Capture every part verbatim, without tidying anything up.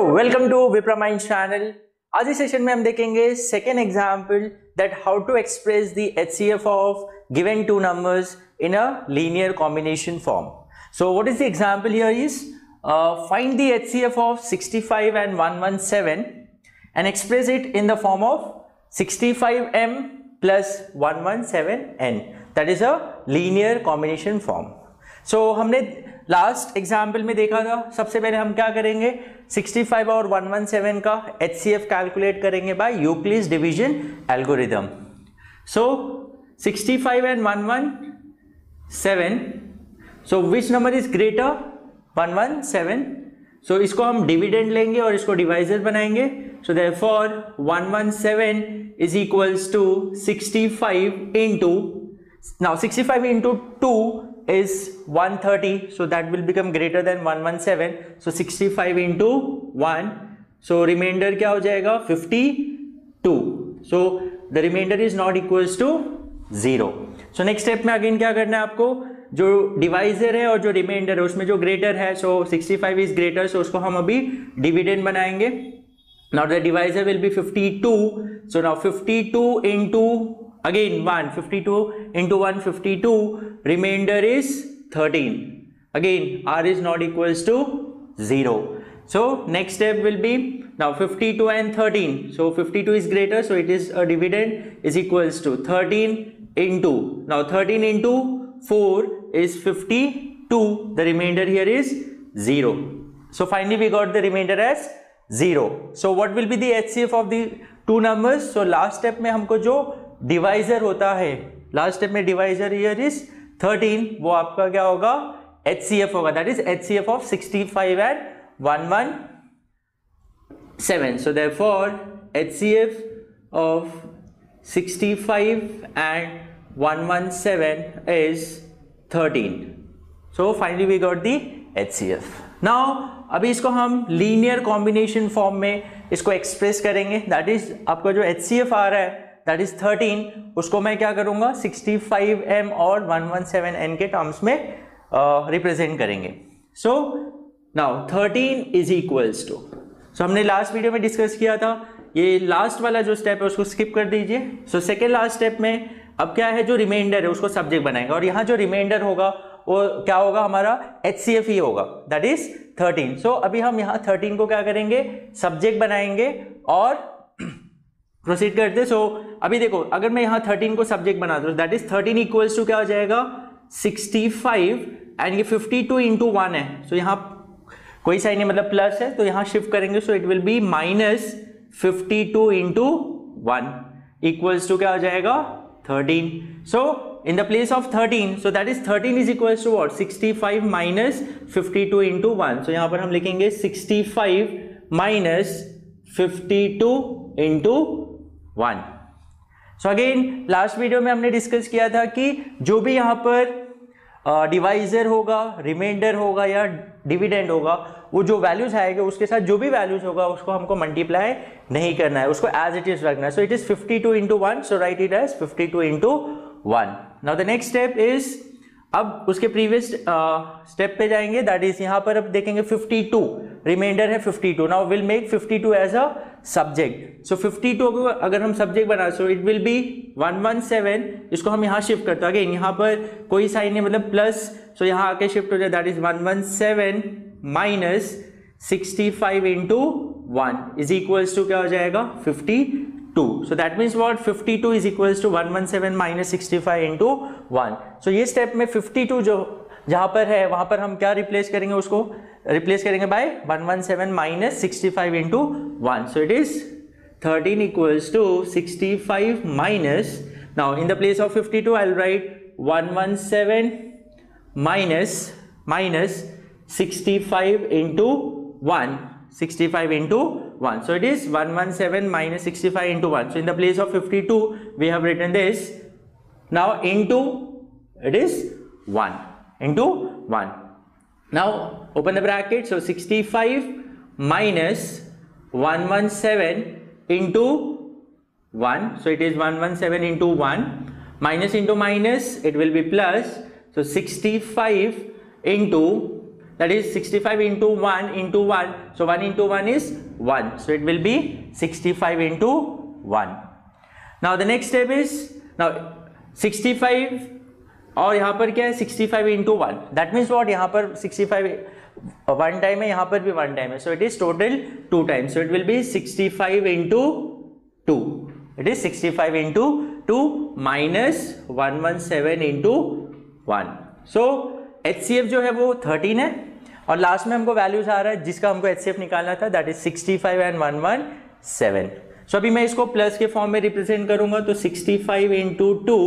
Hello welcome to Vipra minds channel. आज इस session में हम देखेंगे second example that how to express the HCF of given two numbers in a linear combination form. So what is the example here is find the HCF of sixty five and one one seven and express it in the form of sixty five m plus one one seven n, that is a linear combination form. So हमने last example में देखा था, सबसे पहले हम क्या करेंगे sixty five और वन वन सेवन का एचसीएफ कैलकुलेट करेंगे by Euclid's division algorithm. So sixty five and one one seven, so which number is greater? One one seven. So इसको हम डिविडेंड लेंगे और इसको डिवाइजर बनाएंगे। So therefore one one seven is equals to sixty five into, now sixty five into two is one thirty, so that will become greater than one one seven. So sixty-five into one, so remainder क्या हो जाएगा fifty-two. So the remainder is not equals to zero. So next step में again क्या करना है आपको, जो divisor है और जो remainder है उसमें जो greater है, so sixty-five is greater, so उसको हम अभी dividend बनाएंगे. Now the divisor will be fifty-two, so now fifty-two into again one, fifty-two into one, fifty-two, remainder is thirteen. Again r is not equals to zero. So next step will be now fifty-two and thirteen. So fifty-two is greater, so it is a dividend is equals to thirteen into, now thirteen into four is fifty-two. The remainder here is zero. So finally we got the remainder as zero. So what will be the H C F of the two numbers? So last step में हमको जो divisor होता है, last step में divisor here is thirteen, वो आपका क्या होगा एचसीएफ होगा, that is HCF of sixty five and one one seven. So therefore HCF of sixty five and one one seven is thirteen. So finally we got the HCF. Now अभी इसको हम linear combination form में इसको express करेंगे, that is आपका जो HCF आ रहा है दैट इज थर्टीन, उसको मैं क्या करूंगा सिक्सटी फाइव m और वन वन सेवन n के टर्म्स में रिप्रेजेंट uh, करेंगे. So now thirteen is equals to, so हमने लास्ट वीडियो में डिस्कस किया था, ये लास्ट वाला जो स्टेप है उसको स्किप कर दीजिए. सो सेकेंड लास्ट स्टेप में अब क्या है, जो रिमाइंडर है उसको सब्जेक्ट बनाएंगे और यहाँ जो रिमाइंडर होगा वो क्या होगा हमारा एचसीएफ ही होगा, दैट इज थर्टीन. सो अभी हम यहाँ थर्टीन को क्या करेंगे सब्जेक्ट बनाएंगे और प्रोसीड करते. सो so, अभी देखो अगर मैं यहाँ थर्टीन को सब्जेक्ट बना दूँ, that is thirteen equals to क्या हो जाएगा सिक्सटी फाइव एंड ये फिफ्टी टू इंटू वन है, सो so, यहाँ कोई साइन नहीं मतलब प्लस है, तो यहाँ शिफ्ट करेंगे, so it will be minus fifty two into one equals to क्या हो जाएगा thirteen. So in the place of thirteen, so that is thirteen is equals to what sixty five minus fifty two into one. So यहाँ पर हम लिखेंगे sixty five minus fifty two into one. So again last video में हमने discuss किया था कि जो भी यहाँ पर डिवाइजर uh, होगा, रिमाइंडर होगा या डिविडेंड होगा, वो जो वैल्यूज आएगा उसके साथ जो भी वैल्यूज होगा उसको हमको मल्टीप्लाई नहीं करना है, उसको एज इट इज रखना है. So it is fifty two into one, so write it as fifty two into one. Now the next step is, अब उसके प्रीवियस स्टेप uh, पे जाएंगे, दैट इज यहाँ पर अब देखेंगे फिफ्टी टू रिमाइंडर है fifty two. Now will make fifty two as a subject. So fifty two को अगर हम सब्जेक्ट बना, so it will be one one seven, इसको हम यहाँ शिफ्ट करते हैं, अगेन यहाँ पर कोई साइन है मतलब प्लस, सो so यहाँ आके शिफ्ट हो जाए, that is one one seven minus sixty five into one is equals to क्या हो जाएगा fifty two. So that means what fifty two is equals to one one seven minus sixty five into one. So ये step में fifty to जो जहाँ पर है वहाँ पर हम क्या रिप्लेस करेंगे, उसको रिप्लेस करेंगे by one one seven minus sixty five into one. So it is thirteen equals to sixty five minus, now in the place of fifty two I will write one one seven minus minus sixty five into one, sixty five into one. So it is one one seven minus sixty five into one. So in the place of fifty two we have written this, now into it is one into one. Now open the bracket, so sixty-five minus one one seven into one, so it is one one seven into one, minus into minus it will be plus, so sixty-five into that is sixty-five into one into one, so one into one is one, so it will be sixty-five into one. Now the next step is, now sixty-five और यहाँ पर क्या है sixty-five into one, that means what, यहाँ पर sixty-five one time है, यहाँ पर भी one time है, so it is total two times, so it will be sixty-five into two, it is sixty-five into two minus one hundred seventeen into one. So H C F जो है वो thirteen है और last में हमको values आ रहा है जिसका हमको H C F निकालना था, that is sixty-five and one hundred seventeen. So अभी मैं इसको प्लस के फॉर्म में रिप्रेजेंट करूंगा, तो sixty-five into two,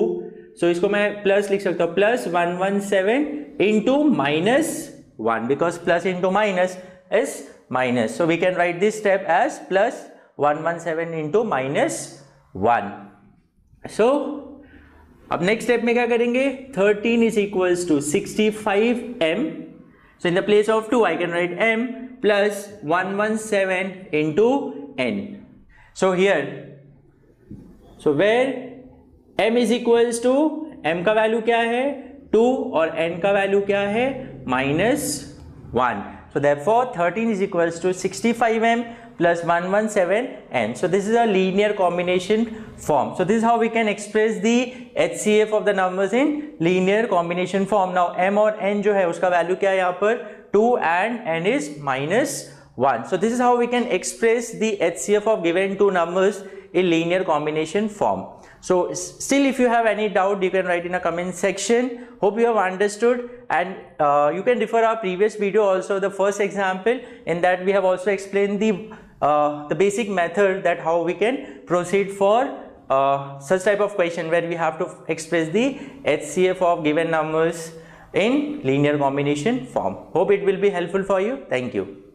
so इसको मैं प्लस लिख सकता हूँ, plus one hundred seventeen into minus one, because plus into minus is minus, so we can write this step as plus one hundred seventeen into minus one. So अब next step में क्या करेंगे, thirteen is equals to sixty-five m, so in the place of two I can write m plus one hundred seventeen into n. So here, so where m is equals to, m का value क्या है two और n का value क्या है minus one, so therefore thirteen is equals to sixty-five m plus one hundred seventeen n. So this is a linear combination form. So this is how we can express the H C F of the numbers in linear combination form. Now m और n जो है उसका value क्या है यहाँ पर two and n is minus one. So this is how we can express the H C F of given two numbers in linear combination form. So still if you have any doubt, you can write in a comment section. Hope you have understood, and uh, you can refer our previous video also, the first example, in that we have also explained the, uh, the basic method that how we can proceed for uh, such type of question where we have to express the H C F of given numbers in linear combination form. Hope it will be helpful for you. Thank you.